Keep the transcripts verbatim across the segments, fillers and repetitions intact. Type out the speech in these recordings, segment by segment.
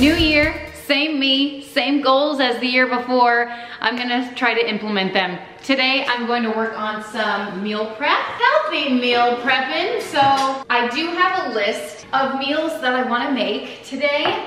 New year, same me, same goals as the year before. I'm gonna try to implement them. Today, I'm going to work on some meal prep, healthy meal prepping. So I do have a list of meals that I wanna make today.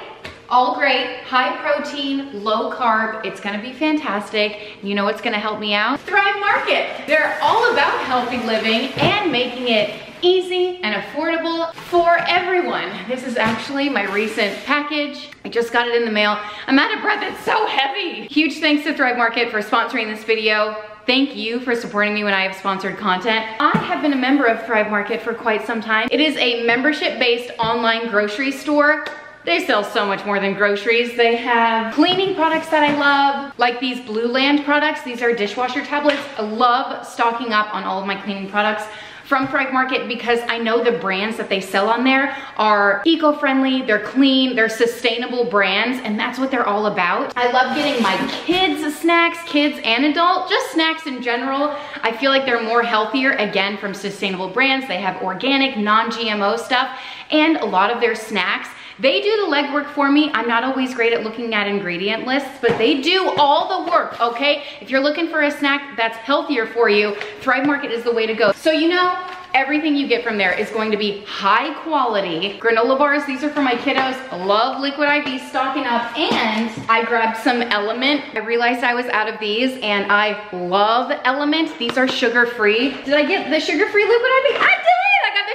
All great, high protein, low carb. It's gonna be fantastic. You know what's gonna help me out? Thrive Market. They're all about healthy living and making it easy and affordable for everyone. This is actually my recent package. I just got it in the mail. I'm out of breath, it's so heavy. Huge thanks to Thrive Market for sponsoring this video. Thank you for supporting me when I have sponsored content. I have been a member of Thrive Market for quite some time. It is a membership-based online grocery store. They sell so much more than groceries. They have cleaning products that I love, like these Blue Land products. These are dishwasher tablets. I love stocking up on all of my cleaning products from Thrive Market because I know the brands that they sell on there are eco-friendly, they're clean, they're sustainable brands, and that's what they're all about. I love getting my kids snacks, kids and adult, just snacks in general. I feel like they're more healthier, again, from sustainable brands. They have organic, non-G M O stuff, and a lot of their snacks. They do the legwork for me. I'm not always great at looking at ingredient lists, but they do all the work, okay? If you're looking for a snack that's healthier for you, Thrive Market is the way to go. So you know, everything you get from there is going to be high quality. Granola bars, these are for my kiddos. I love Liquid I V, stocking up, and I grabbed some Element. I realized I was out of these, and I love Element. These are sugar-free. Did I get the sugar-free Liquid I V? I did!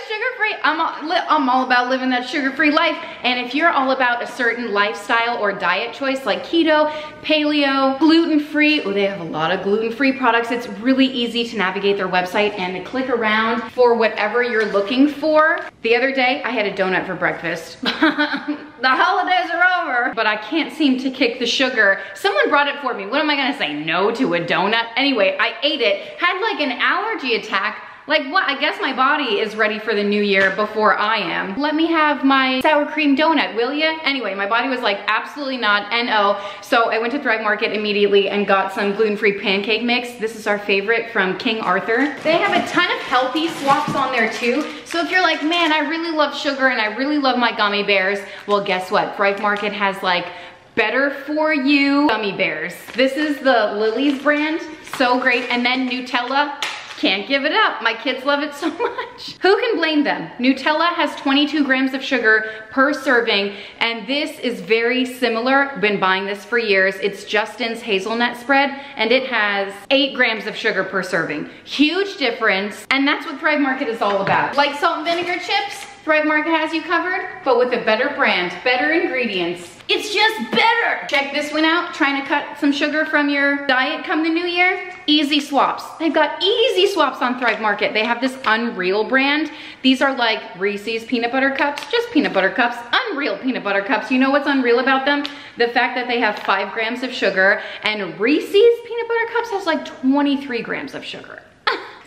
Sugar-free. I'm all, I'm all about living that sugar-free life. And if you're all about a certain lifestyle or diet choice like keto, paleo, gluten-free, oh, they have a lot of gluten-free products. It's really easy to navigate their website and to click around for whatever you're looking for. The other day, I had a donut for breakfast. The holidays are over, but I can't seem to kick the sugar. Someone brought it for me. What am I gonna say? No to a donut? Anyway, I ate it, had like an allergy attack. Like what? I guess my body is ready for the new year before I am. Let me have my sour cream donut, will ya? Anyway, my body was like, absolutely not, no. So I went to Thrive Market immediately and got some gluten-free pancake mix. This is our favorite from King Arthur. They have a ton of healthy swaps on there too. So if you're like, man, I really love sugar and I really love my gummy bears. Well, guess what? Thrive Market has like better for you gummy bears. This is the Lily's brand, so great. And then Nutella. Can't give it up. My kids love it so much. Who can blame them? Nutella has twenty-two grams of sugar per serving, and this is very similar. Been buying this for years. It's Justin's hazelnut spread, and it has eight grams of sugar per serving. Huge difference, and that's what Thrive Market is all about. Like salt and vinegar chips, Thrive Market has you covered, but with a better brand, better ingredients. It's just better. Check this one out. Trying to cut some sugar from your diet come the new year? Easy swaps. They've got easy swaps on Thrive Market. They have this Unreal brand. These are like Reese's peanut butter cups, just peanut butter cups, Unreal peanut butter cups. You know what's unreal about them? The fact that they have five grams of sugar, and Reese's peanut butter cups has like twenty-three grams of sugar.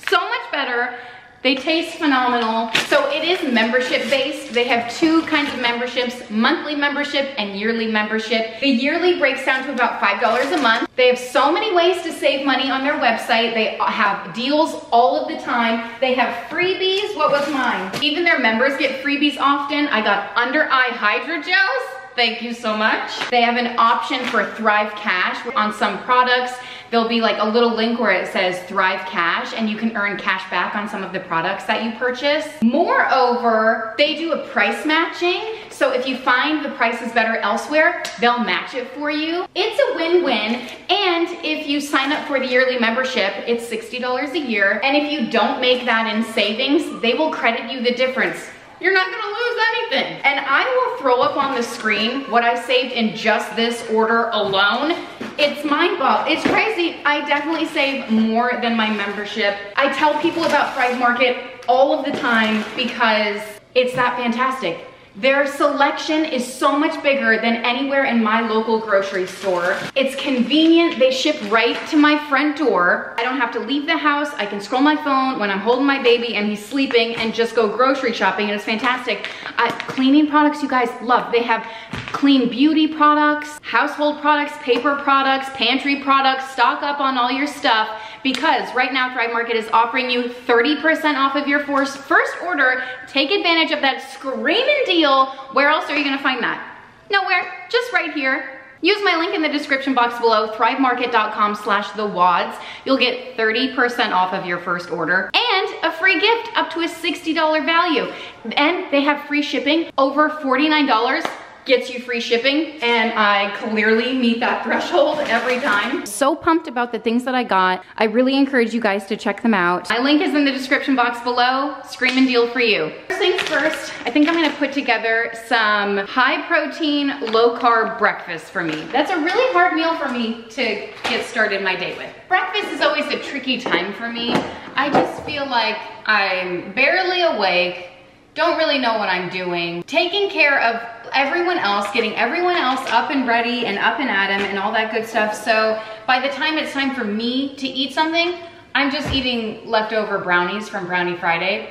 So much better. They taste phenomenal. So it is membership based. They have two kinds of memberships, monthly membership and yearly membership. The yearly breaks down to about five dollars a month. They have so many ways to save money on their website. They have deals all of the time. They have freebies. What was mine? Even their members get freebies often. I got under eye hydrogels. Thank you so much. They have an option for Thrive Cash on some products. There'll be like a little link where it says Thrive Cash, and you can earn cash back on some of the products that you purchase. Moreover, they do a price matching. So if you find the price is better elsewhere, they'll match it for you. It's a win-win. And if you sign up for the yearly membership, it's sixty dollars a year. And if you don't make that in savings, they will credit you the difference. You're not gonna lose anything. And I will throw up on the screen what I saved in just this order alone. It's mind-boggling. It's crazy. I definitely save more than my membership. I tell people about Thrive Market all of the time because it's that fantastic. Their selection is so much bigger than anywhere in my local grocery store. It's convenient. They ship right to my front door. I don't have to leave the house. I can scroll my phone when I'm holding my baby and he's sleeping and just go grocery shopping, and it's fantastic. Uh, cleaning products, you guys love. They have clean beauty products, household products, paper products, pantry products. Stock up on all your stuff because right now Thrive Market is offering you thirty percent off of your first order. Take advantage of that screaming deal. Where else are you gonna find that? Nowhere, just right here. Use my link in the description box below, thrive market dot com slash the wads. You'll get thirty percent off of your first order and a free gift up to a sixty dollar value. And they have free shipping. Over forty-nine dollars gets you free shipping, and I clearly meet that threshold every time. So pumped about the things that I got. I really encourage you guys to check them out. My link is in the description box below. Screamin' deal for you. First things first, I think I'm gonna put together some high protein, low carb breakfast for me. That's a really hard meal for me to get started my day with. Breakfast is always a tricky time for me. I just feel like I'm barely awake, don't really know what I'm doing. Taking care of everyone else, getting everyone else up and ready and up and at 'em and all that good stuff. So by the time it's time for me to eat something, I'm just eating leftover brownies from Brownie Friday.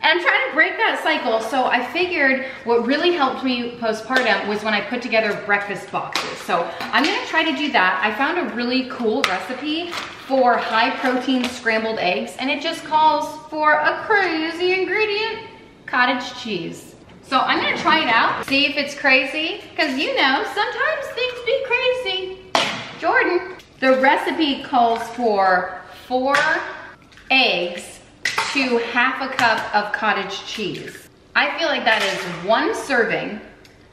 And I'm trying to break that cycle. So I figured what really helped me postpartum was when I put together breakfast boxes. So I'm gonna try to do that. I found a really cool recipe for high protein scrambled eggs, and it just calls for a crazy ingredient, cottage cheese. So I'm gonna try it out, see if it's crazy, because you know, sometimes things be crazy. Jordan. The recipe calls for four eggs to half a cup of cottage cheese. I feel like that is one serving,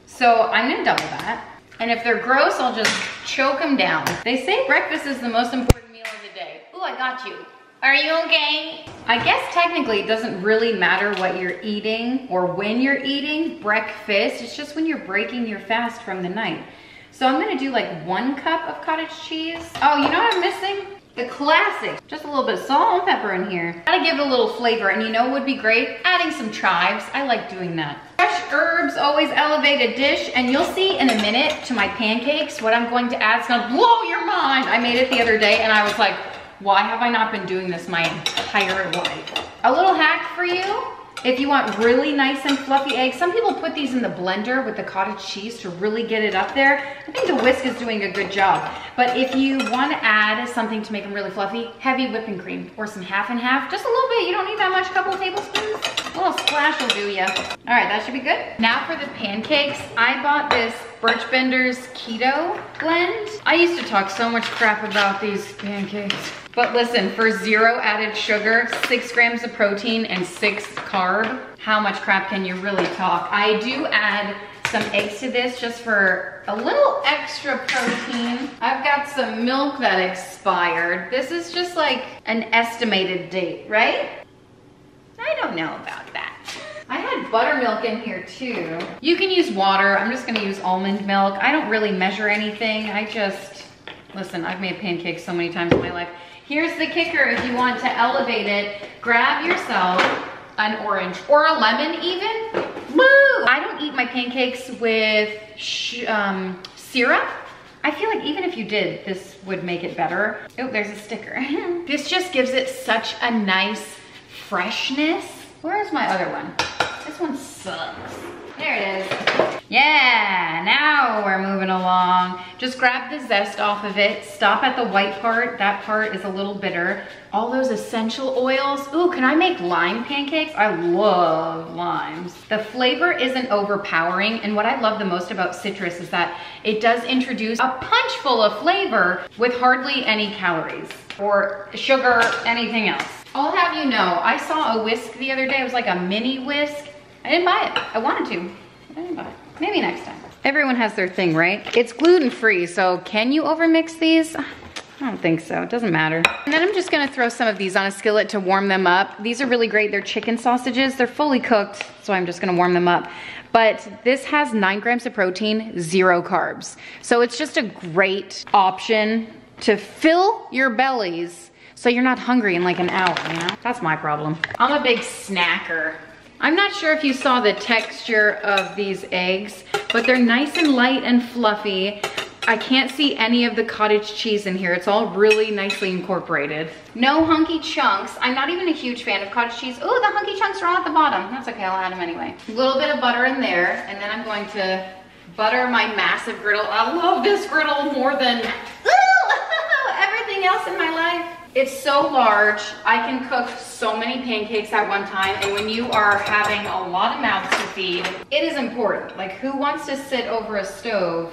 so I'm gonna double that. And if they're gross, I'll just choke them down. They say breakfast is the most important meal of the day. Ooh, I got you. Are you okay? I guess technically it doesn't really matter what you're eating or when you're eating breakfast. It's just when you're breaking your fast from the night. So I'm gonna do like one cup of cottage cheese. Oh, you know what I'm missing? The classic. Just a little bit of salt and pepper in here. Gotta give it a little flavor, and you know what would be great? Adding some chives. I like doing that. Fresh herbs always elevate a dish, and you'll see in a minute to my pancakes what I'm going to add. It's gonna blow your mind. I made it the other day and I was like, why have I not been doing this my entire life? A little hack for you, if you want really nice and fluffy eggs, some people put these in the blender with the cottage cheese to really get it up there. I think the whisk is doing a good job. But if you want to add something to make them really fluffy, heavy whipping cream or some half and half, just a little bit. You don't need that much, a couple of tablespoons. A little splash will do ya. All right, that should be good. Now for the pancakes, I bought this Birch Benders Keto Blend. I used to talk so much crap about these pancakes. But listen, for zero added sugar, six grams of protein, and six carb, how much crap can you really talk? I do add some eggs to this just for a little extra protein. I've got some milk that expired. This is just like an estimated date, right? I don't know about that. I had buttermilk in here too. You can use water. I'm just gonna use almond milk. I don't really measure anything. I just, listen, I've made pancakes so many times in my life. Here's the kicker, if you want to elevate it, grab yourself an orange or a lemon even. Woo! I don't eat my pancakes with sh um, syrup. I feel like even if you did, this would make it better. Oh, there's a sticker. This just gives it such a nice freshness. Where's my other one? This one sucks. There it is. Yeah, now we're moving along. Just grab the zest off of it. Stop at the white part. That part is a little bitter. All those essential oils. Ooh, can I make lime pancakes? I love limes. The flavor isn't overpowering, and what I love the most about citrus is that it does introduce a punch full of flavor with hardly any calories or sugar, anything else. I'll have you know, I saw a whisk the other day. It was like a mini whisk. I didn't buy it. I wanted to. I didn't buy it. Maybe next time. Everyone has their thing, right? It's gluten-free, so can you overmix these? I don't think so, it doesn't matter. And then I'm just gonna throw some of these on a skillet to warm them up. These are really great, they're chicken sausages. They're fully cooked, so I'm just gonna warm them up. But this has nine grams of protein, zero carbs. So it's just a great option to fill your bellies so you're not hungry in like an hour, you know? That's my problem. I'm a big snacker. I'm not sure if you saw the texture of these eggs, but they're nice and light and fluffy. I can't see any of the cottage cheese in here. It's all really nicely incorporated. No hunky chunks. I'm not even a huge fan of cottage cheese. Oh, the hunky chunks are all at the bottom. That's okay, I'll add them anyway. A little bit of butter in there, and then I'm going to butter my massive griddle. I love this griddle more than ooh, everything else in my life. It's so large, I can cook so many pancakes at one time, and when you are having a lot of mouths to feed, it is important. Like, who wants to sit over a stove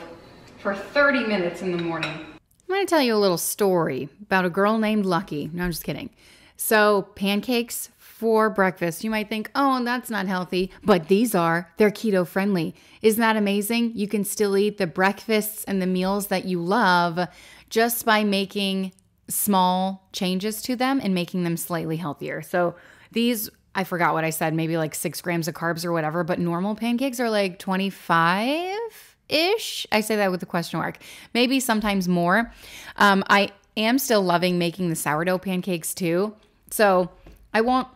for thirty minutes in the morning? I'm gonna tell you a little story about a girl named Lucky. No, I'm just kidding. So, pancakes for breakfast. You might think, oh, that's not healthy, but these are, they're keto friendly. Isn't that amazing? You can still eat the breakfasts and the meals that you love just by making small changes to them and making them slightly healthier. So these, I forgot what I said, maybe like six grams of carbs or whatever, but normal pancakes are like twenty-five-ish. I say that with a question mark. Maybe sometimes more. Um, I am still loving making the sourdough pancakes too. So I won't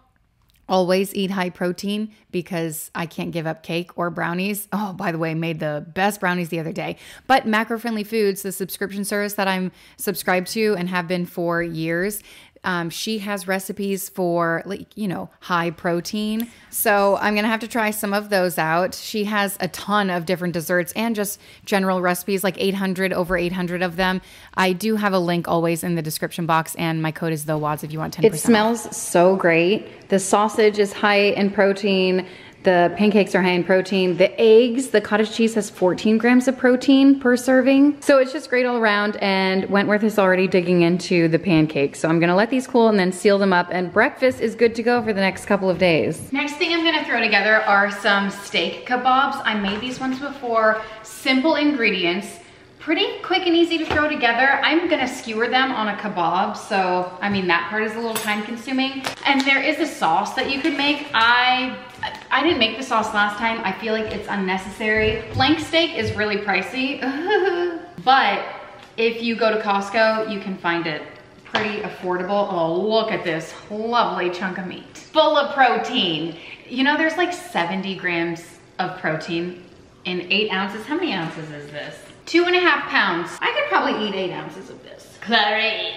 always eat high protein because I can't give up cake or brownies. Oh, by the way, I made the best brownies the other day. But Macro Friendly Foods, the subscription service that I'm subscribed to and have been for years, um, she has recipes for, like, you know, high protein. So I'm gonna have to try some of those out. She has a ton of different desserts and just general recipes, like eight hundred, over eight hundred of them. I do have a link always in the description box, and my code is TheWads if you want ten percent off. It smells so great. The sausage is high in protein. The pancakes are high in protein. The eggs, the cottage cheese has fourteen grams of protein per serving. So it's just great all around, and Wentworth is already digging into the pancakes. So I'm gonna let these cool and then seal them up, and breakfast is good to go for the next couple of days. Next thing I'm gonna throw together are some steak kebabs. I made these ones before, simple ingredients. Pretty quick and easy to throw together. I'm gonna skewer them on a kebab, so I mean that part is a little time consuming. And there is a sauce that you could make. I I didn't make the sauce last time. I feel like it's unnecessary. Flank steak is really pricey, but if you go to Costco, you can find it pretty affordable. Oh, look at this lovely chunk of meat. Full of protein. You know, there's like seventy grams of protein in eight ounces. How many ounces is this? Two and a half pounds. I could probably eat eight ounces of this. Clarice.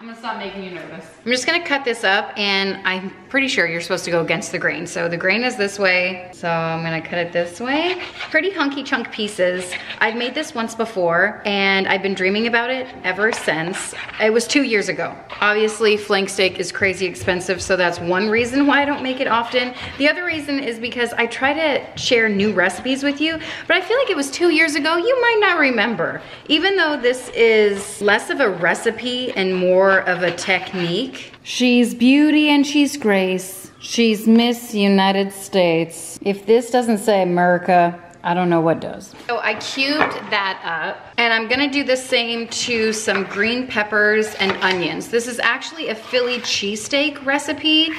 I'm gonna stop making you nervous. I'm just gonna cut this up, and I'm pretty sure you're supposed to go against the grain. So the grain is this way, so I'm gonna cut it this way. Pretty hunky chunk pieces. I've made this once before, and I've been dreaming about it ever since. It was two years ago. Obviously, flank steak is crazy expensive, so that's one reason why I don't make it often. The other reason is because I try to share new recipes with you, but I feel like it was two years ago, you might not remember. Even though this is less of a recipe and more of a technique. She's beauty and she's grace. She's Miss United States. If this doesn't say America, I don't know what does. So I cubed that up, and I'm gonna do the same to some green peppers and onions. This is actually a Philly cheesesteak recipe,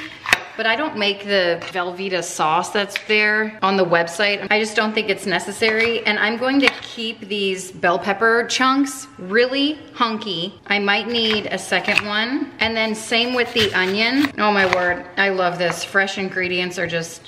but I don't make the Velveeta sauce that's there on the website. I just don't think it's necessary. And I'm going to keep these bell pepper chunks really hunky. I might need a second one. And then same with the onion. Oh my word, I love this. Fresh ingredients are just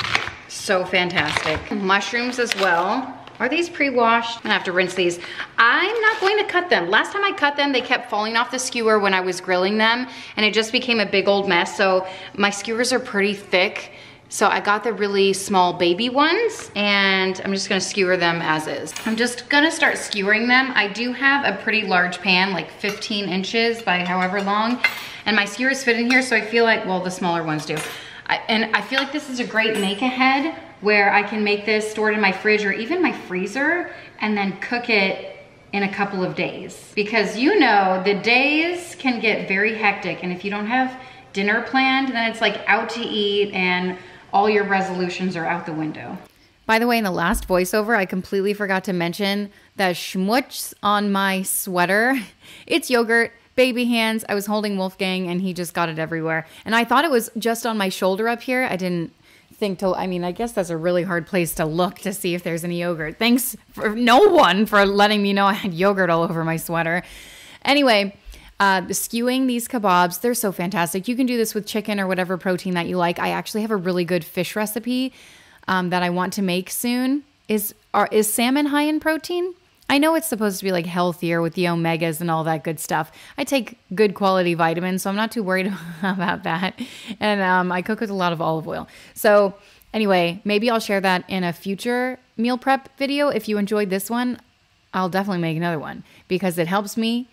so fantastic. Mushrooms as well. Are these pre-washed? I'm gonna have to rinse these. I'm not going to cut them. Last time I cut them, they kept falling off the skewer when I was grilling them, and it just became a big old mess. So my skewers are pretty thick. So I got the really small baby ones, and I'm just gonna skewer them as is. I'm just gonna start skewering them. I do have a pretty large pan, like fifteen inches by however long, and my skewers fit in here, so I feel like, well, the smaller ones do. I, and I feel like this is a great make ahead, where I can make this, store it in my fridge or even my freezer, and then cook it in a couple of days. Because you know, the days can get very hectic, and if you don't have dinner planned, then it's like out to eat and all your resolutions are out the window. By the way, in the last voiceover, I completely forgot to mention the schmutz on my sweater. It's yogurt. Baby hands. I was holding Wolfgang and he just got it everywhere. And I thought it was just on my shoulder up here. I didn't think to, I mean, I guess that's a really hard place to look to see if there's any yogurt. Thanks for no one for letting me know I had yogurt all over my sweater. Anyway, uh, skewing these kebabs, they're so fantastic. You can do this with chicken or whatever protein that you like. I actually have a really good fish recipe um, that I want to make soon. Is, are, is salmon high in protein? I know it's supposed to be like healthier with the omegas and all that good stuff. I take good quality vitamins, so I'm not too worried about that. And um, I cook with a lot of olive oil. So anyway, maybe I'll share that in a future meal prep video. If you enjoyed this one, I'll definitely make another one because it helps me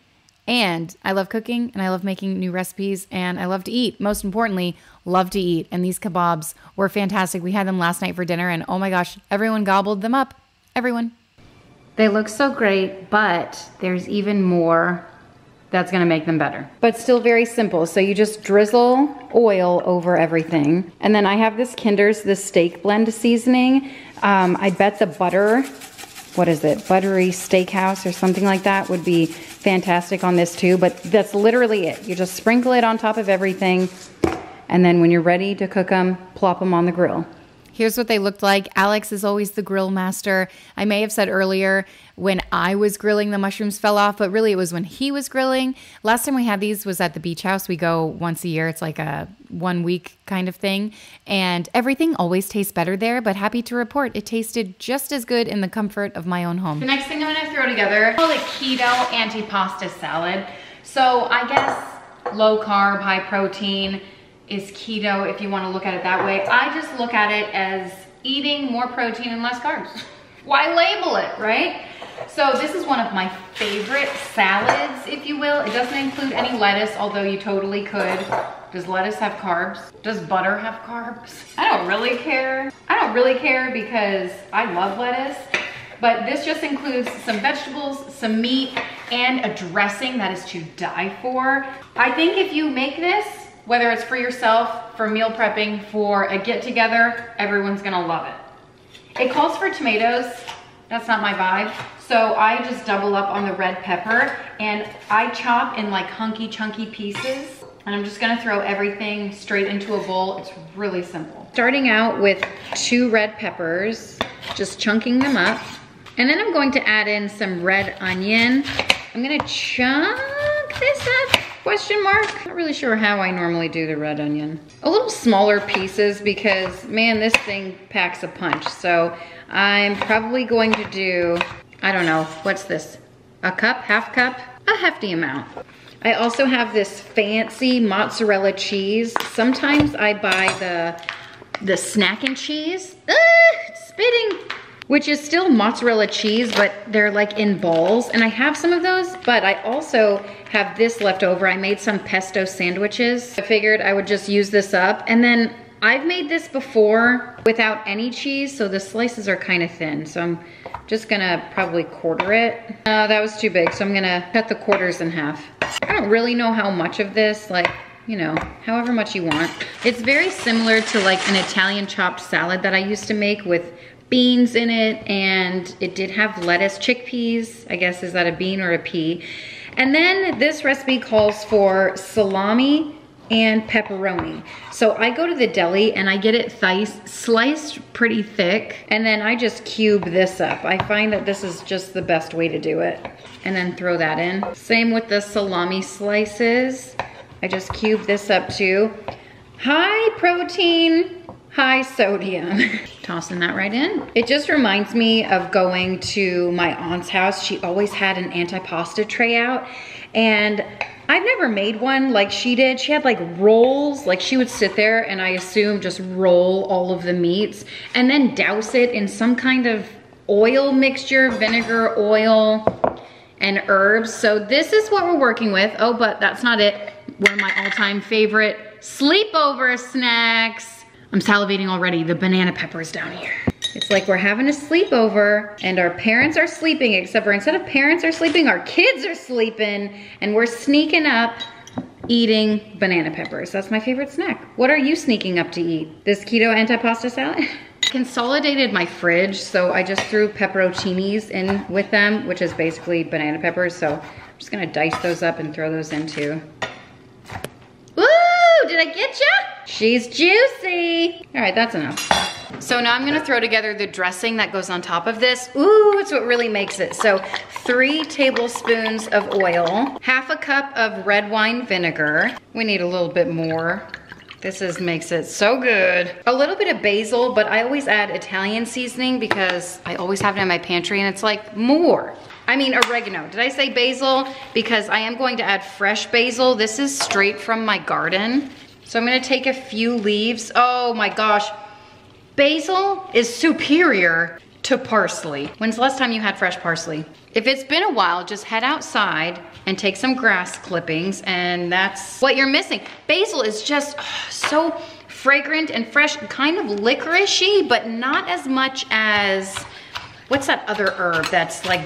And I love cooking, and I love making new recipes, and I love to eat. Most importantly, love to eat. And these kebabs were fantastic. We had them last night for dinner, and oh my gosh, everyone gobbled them up. Everyone. They look so great, but there's even more that's gonna make them better. But still very simple. So you just drizzle oil over everything. And then I have this Kinder's, this steak blend seasoning. Um, I bet the butter, what is it? Buttery Steakhouse or something like that would be fantastic on this too, but that's literally it. You just sprinkle it on top of everything, and then when you're ready to cook them, plop them on the grill. Here's what they looked like. Alex is always the grill master. I may have said earlier when I was grilling, the mushrooms fell off, but really it was when he was grilling. Last time we had these was at the beach house. We go once a year. It's like a one week kind of thing. And everything always tastes better there, but happy to report it tasted just as good in the comfort of my own home. The next thing I'm gonna throw together, I call it keto antipasta salad. So I guess low carb, high protein, is keto if you want to look at it that way. I just look at it as eating more protein and less carbs. Why label it, right? So this is one of my favorite salads, if you will. It doesn't include any lettuce, although you totally could. Does lettuce have carbs? Does butter have carbs? I don't really care. I don't really care because I love lettuce, but this just includes some vegetables, some meat, and a dressing that is to die for. I think if you make this, whether it's for yourself, for meal prepping, for a get together, everyone's gonna love it. It calls for tomatoes. That's not my vibe. So I just double up on the red pepper, and I chop in like hunky chunky pieces. And I'm just gonna throw everything straight into a bowl. It's really simple. Starting out with two red peppers, just chunking them up. And then I'm going to add in some red onion. I'm gonna chunk this up. Question mark? Not really sure how I normally do the red onion. A little smaller pieces because, man, this thing packs a punch. So I'm probably going to do, I don't know, what's this? A cup, half cup, a hefty amount. I also have this fancy mozzarella cheese. Sometimes I buy the, the snack and cheese. Ah, it's spitting. Which is still mozzarella cheese, but they're like in balls. And I have some of those, but I also have this left over. I made some pesto sandwiches. I figured I would just use this up. And then I've made this before without any cheese, so the slices are kind of thin. So I'm just gonna probably quarter it. Uh, that was too big, so I'm gonna cut the quarters in half. I don't really know how much of this, like, you know, however much you want. It's very similar to like an Italian chopped salad that I used to make with beans in it, and it did have lettuce, chickpeas, I guess, is that a bean or a pea? And then this recipe calls for salami and pepperoni. So I go to the deli and I get it sliced pretty thick, and then I just cube this up. I find that this is just the best way to do it. And then throw that in. Same with the salami slices. I just cube this up too. High protein, high sodium. Tossing that right in. It just reminds me of going to my aunt's house. She always had an antipasta tray out, and I've never made one like she did. She had like rolls, like she would sit there and I assume just roll all of the meats and then douse it in some kind of oil mixture, vinegar, oil, and herbs. So this is what we're working with. Oh, but that's not it. One of my all-time favorite sleepover snacks. I'm salivating already, the banana peppers down here. It's like we're having a sleepover and our parents are sleeping, except for instead of parents are sleeping, our kids are sleeping, and we're sneaking up eating banana peppers. That's my favorite snack. What are you sneaking up to eat? This keto antipasta salad? Consolidated my fridge, so I just threw pepperoncinis in with them, which is basically banana peppers, so I'm just gonna dice those up and throw those in too. Ooh, did I get ya? She's juicy. All right, that's enough. So now I'm gonna throw together the dressing that goes on top of this. Ooh, it's what really makes it. So three tablespoons of oil, half a cup of red wine vinegar. We need a little bit more. This is makes it so good. A little bit of basil, but I always add Italian seasoning because I always have it in my pantry, and it's like more. I mean oregano. Did I say basil? Because I am going to add fresh basil. This is straight from my garden. So I'm gonna take a few leaves. Oh my gosh. Basil is superior to parsley. When's the last time you had fresh parsley? If it's been a while, just head outside and take some grass clippings, and that's what you're missing. Basil is just oh, so fragrant and fresh, kind of licoricey, but not as much as, what's that other herb that's like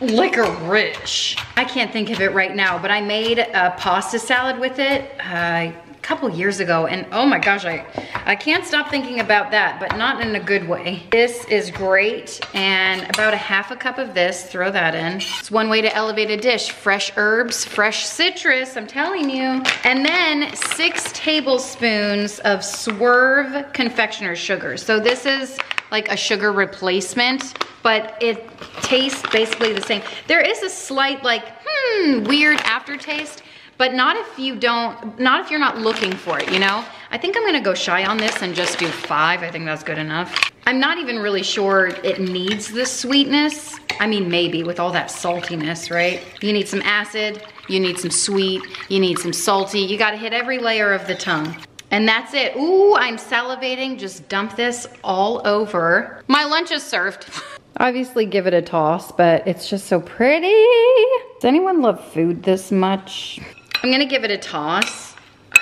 licorice? I can't think of it right now, but I made a pasta salad with it uh, a couple years ago, and oh my gosh, I, I can't stop thinking about that, but not in a good way. This is great, and about a half a cup of this, throw that in. It's one way to elevate a dish, fresh herbs, fresh citrus, I'm telling you. And then six tablespoons of Swerve confectioner's sugar. So this is like a sugar replacement, but it tastes basically the same. There is a slight like, hmm, weird aftertaste, but not if you don't, not if you're not looking for it, you know? I think I'm gonna go shy on this and just do five. I think that's good enough. I'm not even really sure it needs the sweetness. I mean, maybe with all that saltiness, right? You need some acid, you need some sweet, you need some salty. You gotta hit every layer of the tongue. And that's it. Ooh, I'm salivating. Just dump this all over. My lunch is served. Obviously give it a toss, but it's just so pretty. Does anyone love food this much? I'm gonna give it a toss.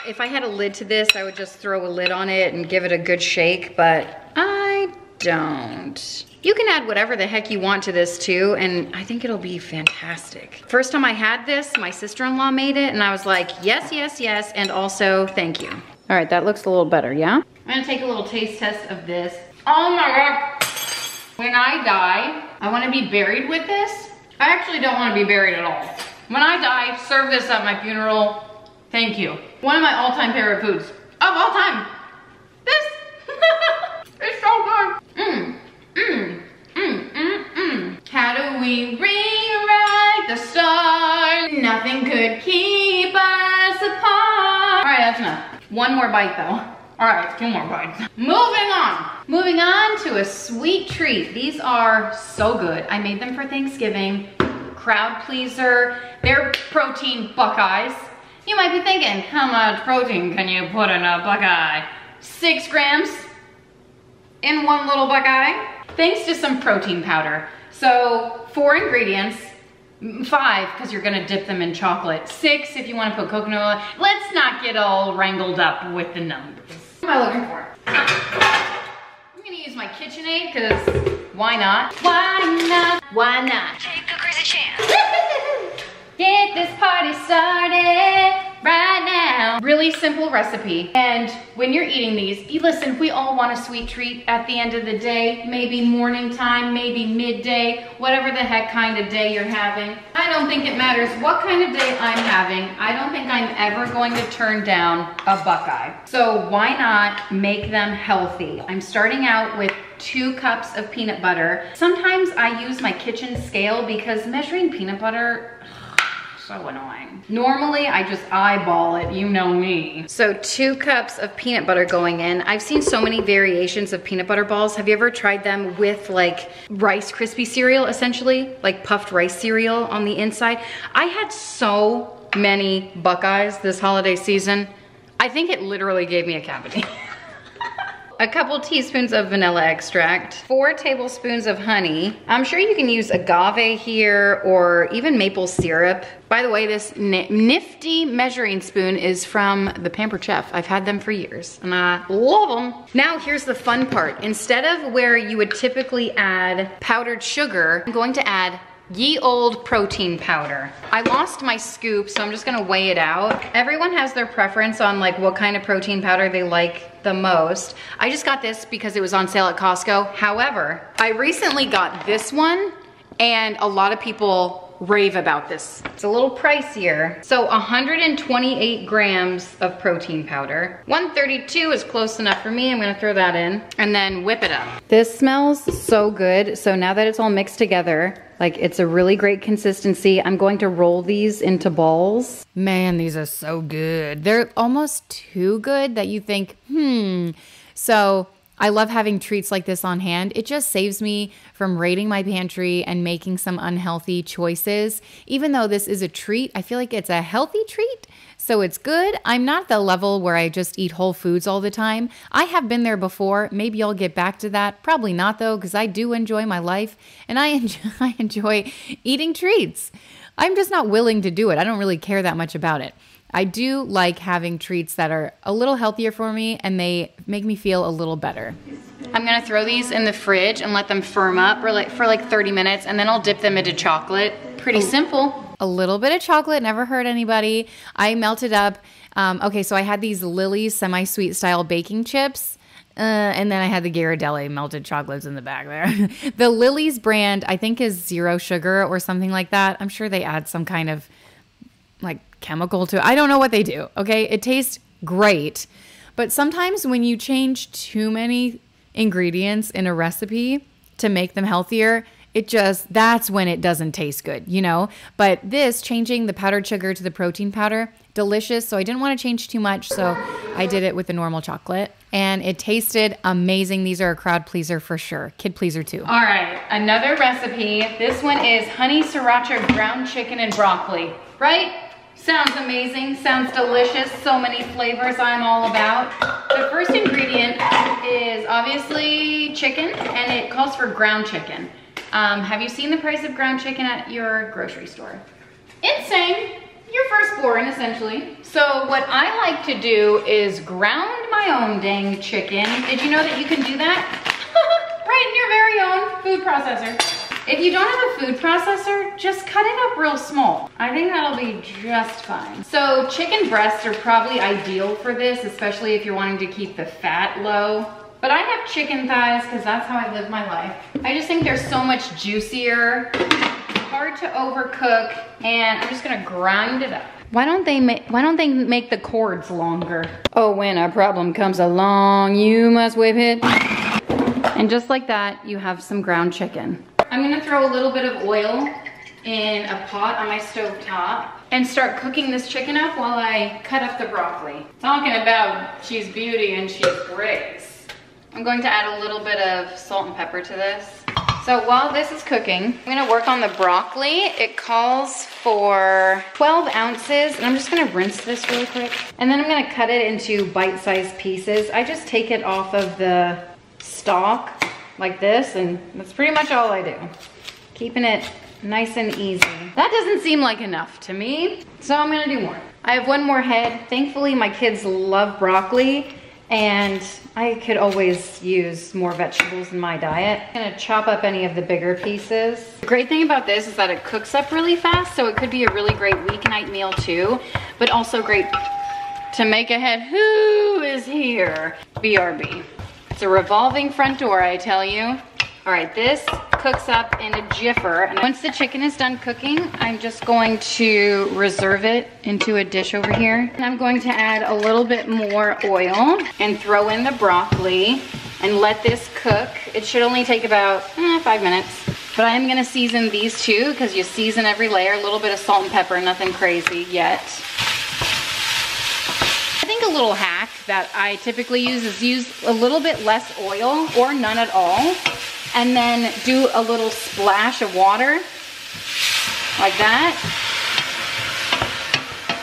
If I had a lid to this, I would just throw a lid on it and give it a good shake, but I don't. You can add whatever the heck you want to this too, and I think it'll be fantastic. First time I had this, my sister-in-law made it, and I was like, yes, yes, yes, and also thank you. All right, that looks a little better, yeah? I'm gonna take a little taste test of this. Oh my God. When I die, I wanna be buried with this. I actually don't wanna be buried at all. When I die, serve this at my funeral. Thank you. One of my all-time favorite foods. Of all time. This. It's so good. Mmm, mmm, mmm, mmm, mmm. How do we rewrite the stars? Nothing could keep us apart. All right, that's enough. One more bite though. All right, two more bites. Moving on. Moving on to a sweet treat. These are so good. I made them for Thanksgiving. Crowd pleaser. They're protein Buckeyes. You might be thinking, how much protein can you put in a Buckeye? Six grams in one little Buckeye. Thanks to some protein powder. So four ingredients. Five, because you're gonna dip them in chocolate. Six, if you wanna put coconut oil. Let's not get all wrangled up with the numbers. What am I looking for? I'm gonna use my KitchenAid, because why not? Why not? Why not? Take a crazy chance. Get this party started right now. Really simple recipe. And when you're eating these, you listen, we all want a sweet treat at the end of the day, maybe morning time, maybe midday, whatever the heck kind of day you're having. I don't think it matters what kind of day I'm having. I don't think I'm ever going to turn down a Buckeye. So why not make them healthy? I'm starting out with two cups of peanut butter. Sometimes I use my kitchen scale because measuring peanut butter, so annoying. Normally, I just eyeball it, you know me. So two cups of peanut butter going in. I've seen so many variations of peanut butter balls. Have you ever tried them with like Rice Krispie cereal, essentially? Like puffed rice cereal on the inside? I had so many Buckeyes this holiday season. I think it literally gave me a cavity. A couple teaspoons of vanilla extract, four tablespoons of honey. I'm sure you can use agave here or even maple syrup. By the way, this nifty measuring spoon is from the Pampered Chef. I've had them for years and I love them. Now here's the fun part. Instead of where you would typically add powdered sugar, I'm going to add ye old protein powder. I lost my scoop, so I'm just gonna weigh it out. Everyone has their preference on like what kind of protein powder they like the most. I just got this because it was on sale at Costco. However, I recently got this one and a lot of people rave about this. It's a little pricier. So one hundred twenty-eight grams of protein powder. one thirty-two is close enough for me. I'm gonna throw that in and then whip it up. This smells so good. So now that it's all mixed together, like it's a really great consistency. I'm going to roll these into balls. Man, these are so good. They're almost too good that you think, hmm. So I love having treats like this on hand. It just saves me from raiding my pantry and making some unhealthy choices. Even though this is a treat, I feel like it's a healthy treat, so it's good. I'm not at the level where I just eat whole foods all the time. I have been there before. Maybe I'll get back to that. Probably not though, because I do enjoy my life and I enjoy, I enjoy eating treats. I'm just not willing to do it. I don't really care that much about it. I do like having treats that are a little healthier for me and they make me feel a little better. I'm gonna throw these in the fridge and let them firm up for like, for like thirty minutes, and then I'll dip them into chocolate. Pretty simple. A little bit of chocolate never hurt anybody. I melted up, um, okay, so I had these Lily's semi-sweet style baking chips. Uh, and then I had the Ghirardelli melted chocolates in the back there. The Lily's brand, I think, is zero sugar or something like that. I'm sure they add some kind of like chemical to it. I don't know what they do, okay? It tastes great. But sometimes when you change too many ingredients in a recipe to make them healthier, it just, that's when it doesn't taste good, you know? But this, changing the powdered sugar to the protein powder, delicious. So I didn't want to change too much, so I did it with the normal chocolate. And it tasted amazing. These are a crowd pleaser for sure. Kid pleaser too. All right, another recipe. This one is honey sriracha ground chicken and broccoli, right? Sounds amazing, sounds delicious. So many flavors I'm all about. The first ingredient is obviously chicken, and it calls for ground chicken. Um, have you seen the price of ground chicken at your grocery store? Insane. Your firstborn, essentially. So what I like to do is ground my own dang chicken. Did you know that you can do that? Right in your very own food processor. If you don't have a food processor, just cut it up real small. I think that'll be just fine. So chicken breasts are probably ideal for this, especially if you're wanting to keep the fat low. But I have chicken thighs because that's how I live my life. I just think they're so much juicier, hard to overcook, and I'm just gonna grind it up. Why don't they make why don't they make the cords longer? Oh, when a problem comes along, you must whip it. And just like that, you have some ground chicken. I'm gonna throw a little bit of oil in a pot on my stove top and start cooking this chicken up while I cut up the broccoli. Talking about she's beauty and she's grace. I'm going to add a little bit of salt and pepper to this. So while this is cooking, I'm gonna work on the broccoli. It calls for twelve ounces, and I'm just gonna rinse this really quick. And then I'm gonna cut it into bite-sized pieces. I just take it off of the stalk like this, and that's pretty much all I do. Keeping it nice and easy. That doesn't seem like enough to me, so I'm gonna do more. I have one more head. Thankfully, my kids love broccoli, and I could always use more vegetables in my diet. I'm gonna chop up any of the bigger pieces. The great thing about this is that it cooks up really fast, so it could be a really great weeknight meal too, but also great to make ahead. Who is here? B R B. It's a revolving front door, I tell you. All right, this cooks up in a jiffer. And once the chicken is done cooking, I'm just going to reserve it into a dish over here. And I'm going to add a little bit more oil and throw in the broccoli and let this cook. It should only take about eh, five minutes. But I am gonna season these two because you season every layer, a little bit of salt and pepper, nothing crazy yet. I think a little hack that I typically use is use a little bit less oil or none at all, and then do a little splash of water like that,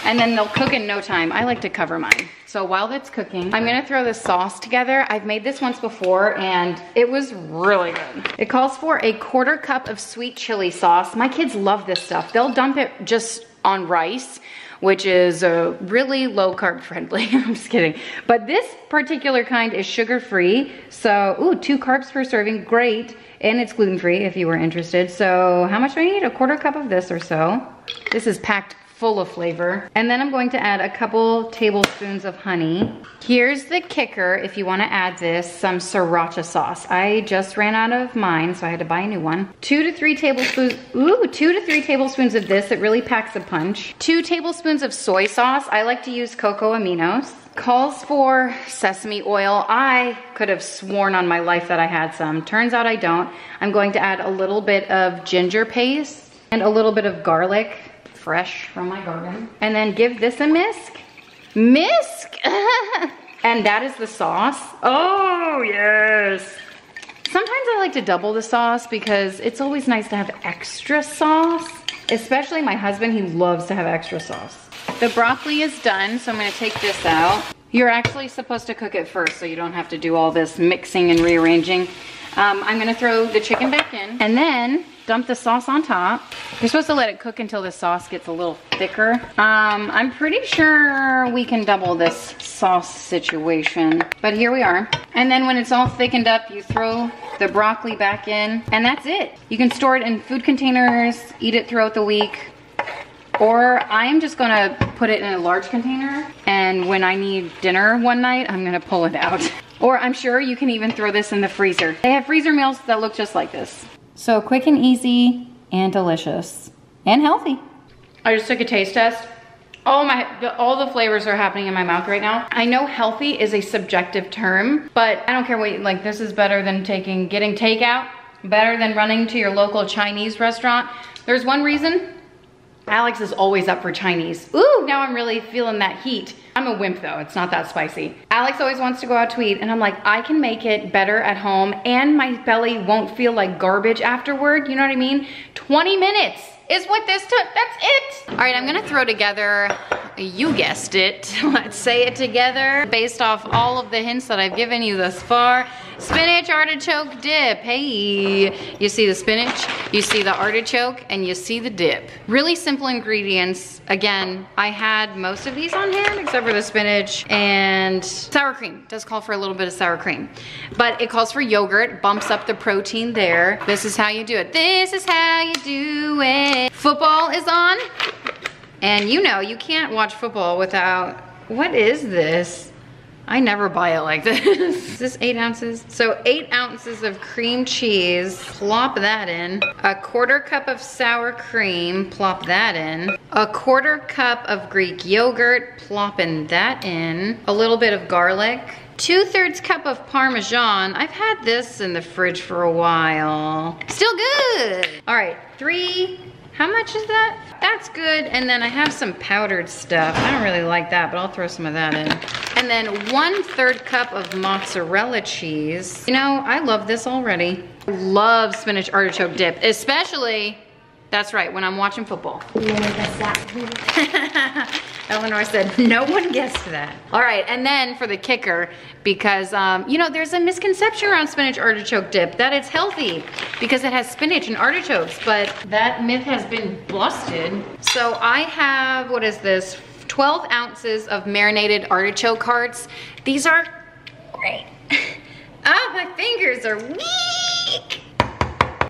and then they'll cook in no time. I like to cover mine. So while that's cooking, I'm gonna throw the sauce together. I've made this once before and it was really good. It calls for a quarter cup of sweet chili sauce. My kids love this stuff. They'll dump it just on rice, which is a really low carb friendly. I'm just kidding. But this particular kind is sugar free. So, ooh, two carbs per serving, great. And it's gluten free if you were interested. So how much do I need? A quarter cup of this or so. This is packed full of flavor. And then I'm going to add a couple tablespoons of honey. Here's the kicker if you wanna add this, some sriracha sauce. I just ran out of mine, so I had to buy a new one. Two to three tablespoons, ooh, two to three tablespoons of this. It really packs a punch. Two tablespoons of soy sauce. I like to use cocoa aminos. Calls for sesame oil. I could have sworn on my life that I had some. Turns out I don't. I'm going to add a little bit of ginger paste and a little bit of garlic. Fresh from my garden. And then give this a misc. Misc? And that is the sauce. Oh, yes. Sometimes I like to double the sauce because it's always nice to have extra sauce. Especially my husband, he loves to have extra sauce. The broccoli is done, so I'm gonna take this out. You're actually supposed to cook it first, so you don't have to do all this mixing and rearranging. Um, I'm gonna throw the chicken back in and then dump the sauce on top. You're supposed to let it cook until the sauce gets a little thicker. Um, I'm pretty sure we can double this sauce situation, but here we are. And then when it's all thickened up, you throw the broccoli back in and that's it. You can store it in food containers, eat it throughout the week, or I'm just gonna put it in a large container, and when I need dinner one night, I'm gonna pull it out. Or I'm sure you can even throw this in the freezer. They have freezer meals that look just like this. So quick and easy and delicious and healthy. I just took a taste test. Oh my, all the flavors are happening in my mouth right now. I know healthy is a subjective term, but I don't care what, like this is better than taking, getting takeout, better than running to your local Chinese restaurant. There's one reason, Alex is always up for Chinese. Ooh, now I'm really feeling that heat. I'm a wimp though, it's not that spicy. Alex always wants to go out to eat and I'm like, I can make it better at home and my belly won't feel like garbage afterward, you know what I mean? twenty minutes is what this took, that's it. All right, I'm gonna throw together, you guessed it, let's say it together. Based off all of the hints that I've given you thus far, spinach artichoke dip, hey. You see the spinach, you see the artichoke, and you see the dip. Really simple ingredients. Again, I had most of these on hand except for the spinach and sour cream. It does call for a little bit of sour cream, but it calls for yogurt, bumps up the protein there. This is how you do it. This is how you do it. Football is on, and you know, you can't watch football without, what is this? I never buy it like this. Is this eight ounces? So eight ounces of cream cheese, plop that in. A quarter cup of sour cream, plop that in. A quarter cup of Greek yogurt, plopping that in. A little bit of garlic. Two thirds cup of Parmesan. I've had this in the fridge for a while. Still good. All right, three, how much is that? That's good, and then I have some powdered stuff. I don't really like that, but I'll throw some of that in. And then one third cup of mozzarella cheese. You know, I love this already. Love spinach artichoke dip, especially, that's right, when I'm watching football. You wanna guess that? Eleanor said, no one guessed that. All right, and then for the kicker, because, um, you know, there's a misconception around spinach artichoke dip that it's healthy because it has spinach and artichokes, but that myth has been busted. So I have, what is this? twelve ounces of marinated artichoke hearts. These are great. Oh, my fingers are weak.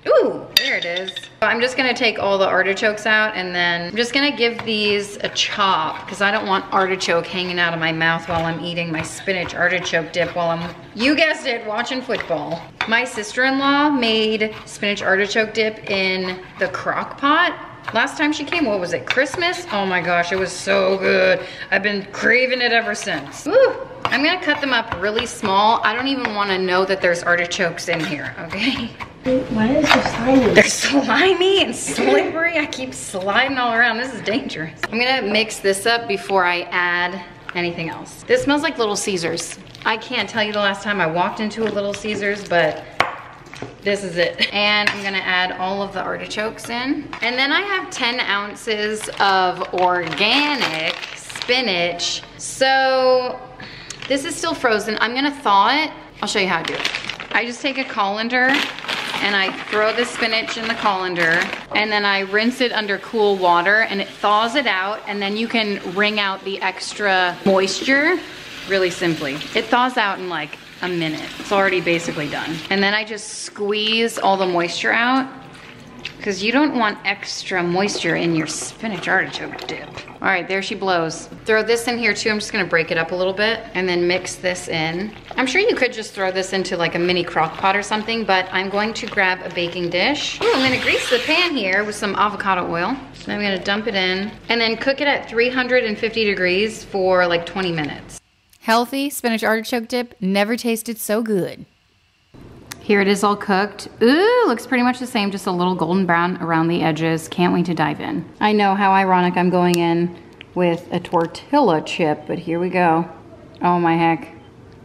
Ooh, there it is. So I'm just gonna take all the artichokes out and then I'm just gonna give these a chop because I don't want artichoke hanging out of my mouth while I'm eating my spinach artichoke dip while I'm, you guessed it, watching football. My sister-in-law made spinach artichoke dip in the crock pot. Last time she came, what was it, Christmas? Oh my gosh, it was so good. I've been craving it ever since. Woo. I'm gonna cut them up really small. I don't even wanna know that there's artichokes in here, okay? Why is it slimy? They're slimy and slippery. I keep sliding all around, this is dangerous. I'm gonna mix this up before I add anything else. This smells like Little Caesars. I can't tell you the last time I walked into a Little Caesars, but this is it. And I'm gonna add all of the artichokes in. And then I have ten ounces of organic spinach. So this is still frozen. I'm gonna thaw it. I'll show you how to do it. I just take a colander and I throw the spinach in the colander and then I rinse it under cool water and it thaws it out and then you can wring out the extra moisture really simply. It thaws out in like a minute. It's already basically done. And then I just squeeze all the moisture out because you don't want extra moisture in your spinach artichoke dip. All right, there she blows. Throw this in here too. I'm just gonna break it up a little bit and then mix this in. I'm sure you could just throw this into like a mini crock pot or something, but I'm going to grab a baking dish. Ooh, I'm gonna grease the pan here with some avocado oil. So I'm gonna dump it in and then cook it at three hundred fifty degrees for like twenty minutes. Healthy spinach artichoke dip, never tasted so good. Here it is all cooked. Ooh, looks pretty much the same, just a little golden brown around the edges. Can't wait to dive in. I know, how ironic I'm going in with a tortilla chip, but here we go. Oh my heck.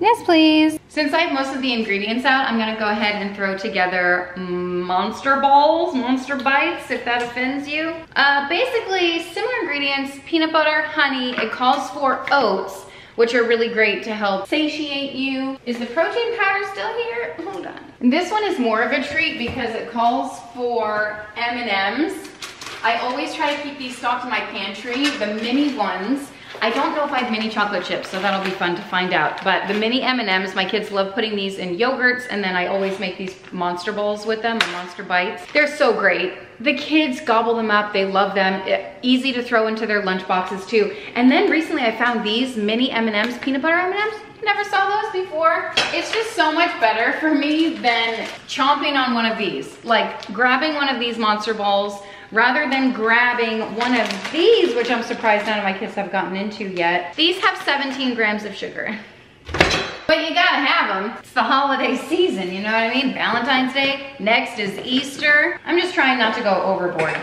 Yes, please. Since I have most of the ingredients out, I'm gonna go ahead and throw together monster balls, monster bites, if that offends you. Uh, basically, similar ingredients, peanut butter, honey. It calls for oats, which are really great to help satiate you. Is the protein powder still here? Hold on. This one is more of a treat because it calls for M and M's. I always try to keep these stocked in my pantry, the mini ones. I don't know if I have mini chocolate chips, so that'll be fun to find out. But the mini M and M's, my kids love putting these in yogurts, and then I always make these monster bowls with them, or monster bites. They're so great. The kids gobble them up, they love them. It, easy to throw into their lunch boxes too. And then recently I found these mini M and M's, peanut butter M and M's. Never saw those before. It's just so much better for me than chomping on one of these. Like grabbing one of these monster balls, rather than grabbing one of these, which I'm surprised none of my kids have gotten into yet. These have seventeen grams of sugar. But you gotta have them. It's the holiday season, you know what I mean? Valentine's Day, next is Easter. I'm just trying not to go overboard.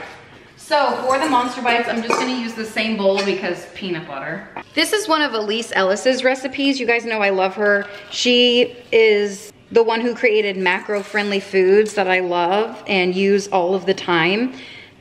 So for the monster bites, I'm just gonna use the same bowl because peanut butter. This is one of Elise Ellis's recipes. You guys know I love her. She is the one who created Macro Friendly Foods that I love and use all of the time.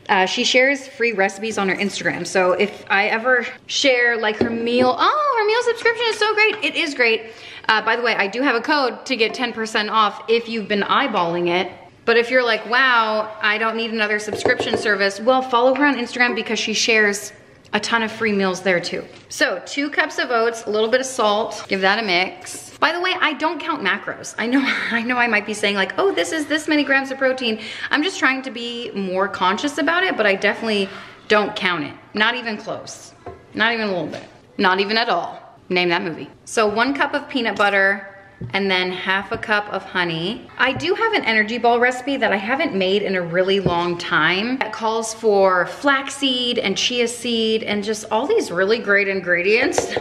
Uh, she shares free recipes on her Instagram. So if I ever share like her meal, oh, her meal subscription is so great. It is great. Uh, by the way, I do have a code to get ten percent off if you've been eyeballing it. But if you're like, wow, I don't need another subscription service, well, follow her on Instagram because she shares a ton of free meals there too. So two cups of oats, a little bit of salt, give that a mix. By the way, I don't count macros. I know, I know I might be saying like, oh, this is this many grams of protein. I'm just trying to be more conscious about it, but I definitely don't count it. Not even close. Not even a little bit. Not even at all. Name that movie. So one cup of peanut butter and then half a cup of honey. I do have an energy ball recipe that I haven't made in a really long time. That calls for flaxseed and chia seed and just all these really great ingredients.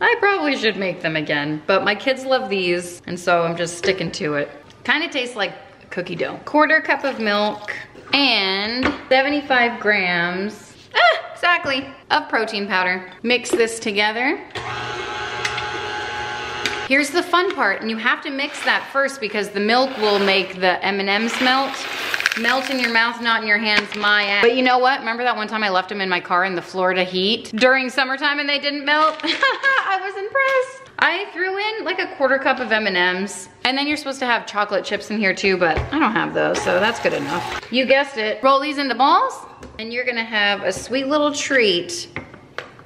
I probably should make them again, but my kids love these and so I'm just sticking to it. Kind of tastes like cookie dough. Quarter cup of milk and seventy-five grams, ah, exactly, of protein powder. Mix this together. Here's the fun part, and you have to mix that first because the milk will make the M and M's melt. Melt in your mouth, not in your hands, my ass. But you know what? Remember that one time I left them in my car in the Florida heat during summertime and they didn't melt? I was impressed. I threw in like a quarter cup of M and M's. And then you're supposed to have chocolate chips in here too, but I don't have those, so that's good enough. You guessed it. Roll these into balls, and you're gonna have a sweet little treat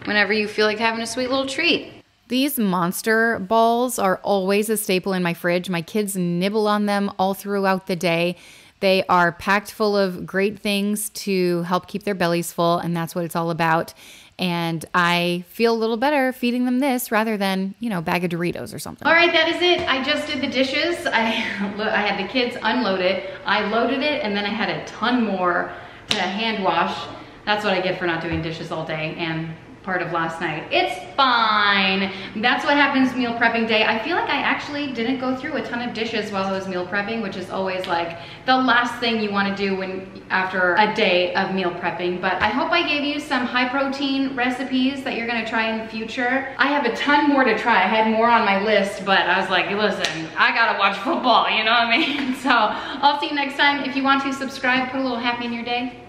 whenever you feel like having a sweet little treat. These monster balls are always a staple in my fridge. My kids nibble on them all throughout the day. They are packed full of great things to help keep their bellies full, and that's what it's all about. And I feel a little better feeding them this rather than, you know, bag of Doritos or something. All right, that is it. I just did the dishes. I, I had the kids unload it. I loaded it, and then I had a ton more to hand wash. That's what I get for not doing dishes all day and part of last night. It's fine. That's what happens meal prepping day. I feel like I actually didn't go through a ton of dishes while I was meal prepping, which is always like the last thing you want to do when after a day of meal prepping. But I hope I gave you some high protein recipes that you're going to try in the future. I have a ton more to try. I had more on my list, but I was like, listen, I gotta watch football, you know what I mean? So I'll see you next time. If you want to subscribe, put a little happy in your day.